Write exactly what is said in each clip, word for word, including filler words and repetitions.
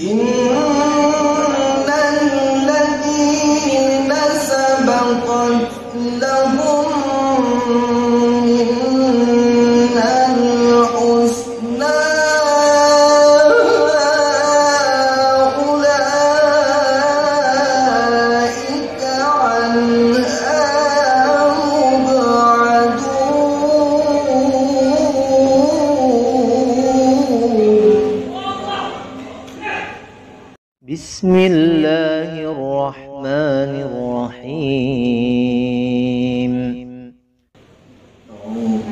إن الذين سبقت لهم من الحسنى أولئك عنها مبعدون. بسم الله الرحمن الرحيم. أعوذ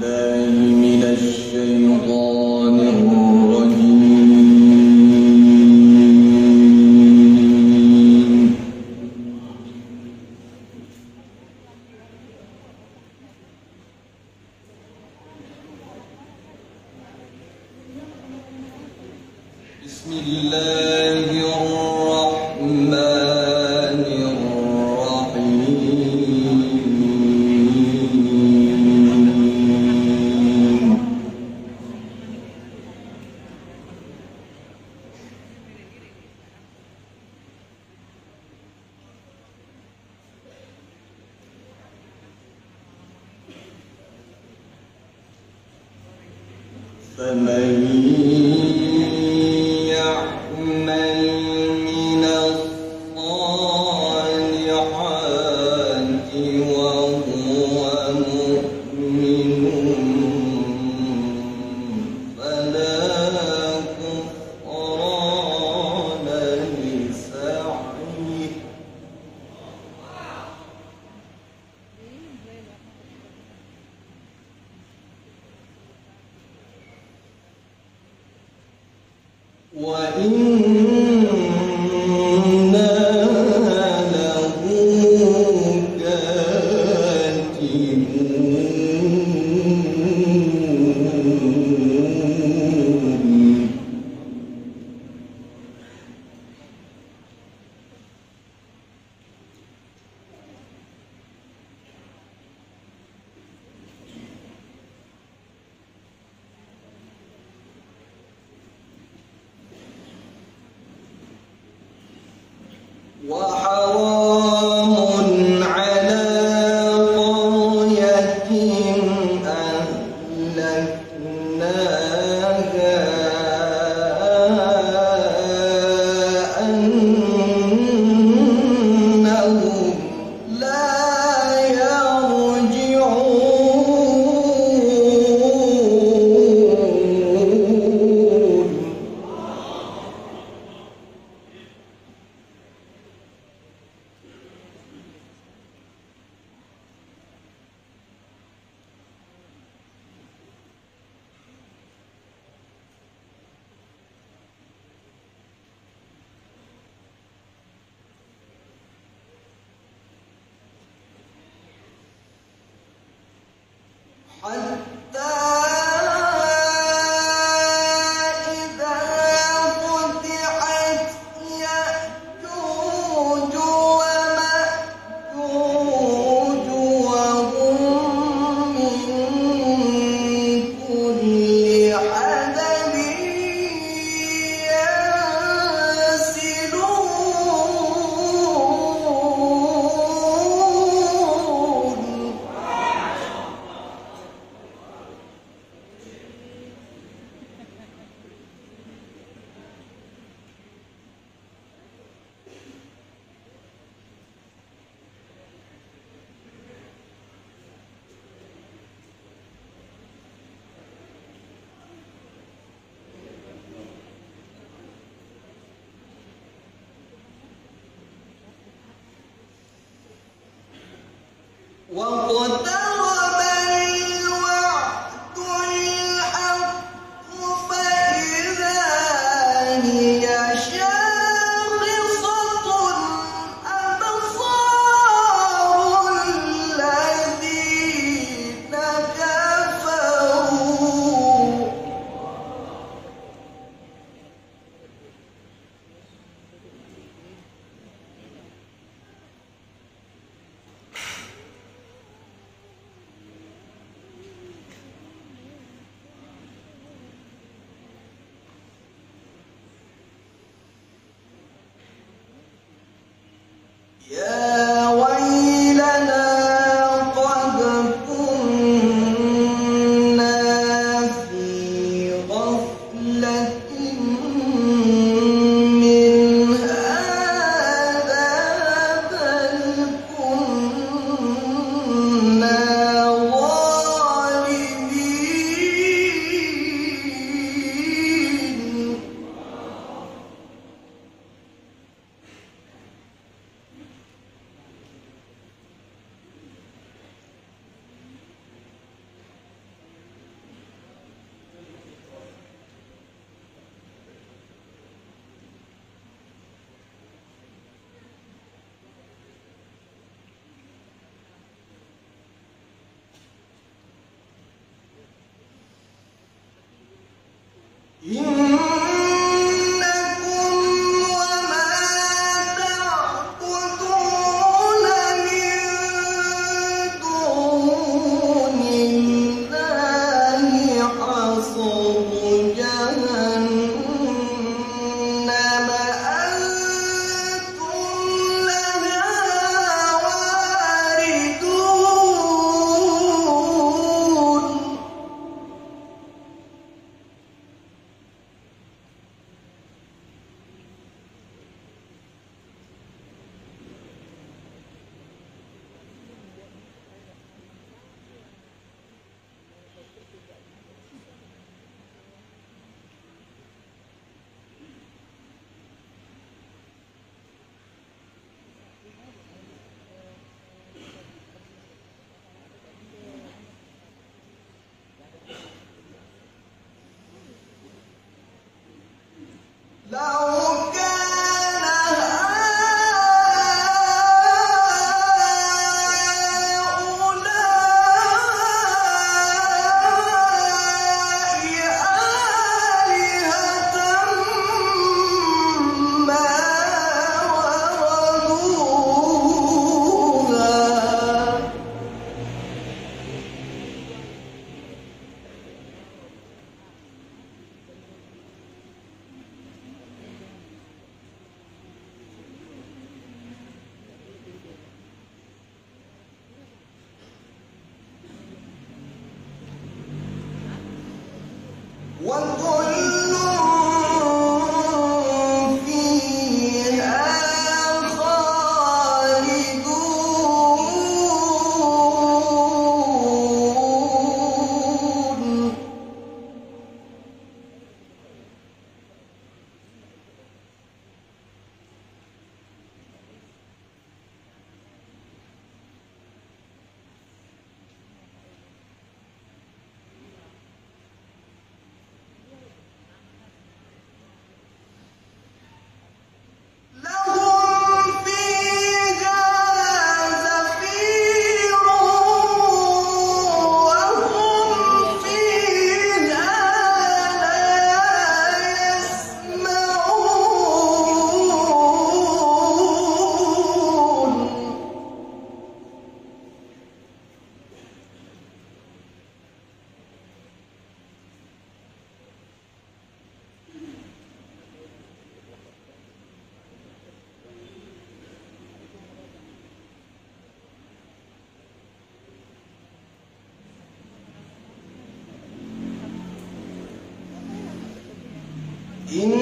بالله من الشيطان الرجيم. بسم الله الرحمن فمن وَإِنَّا لَهُ كَاتِبُونَ. وحرام على قرية أهلكناها أنهم لا يرجعون. حتى إذا فتحت يأجوج ومأجوج وهم من كل حدب وقد إن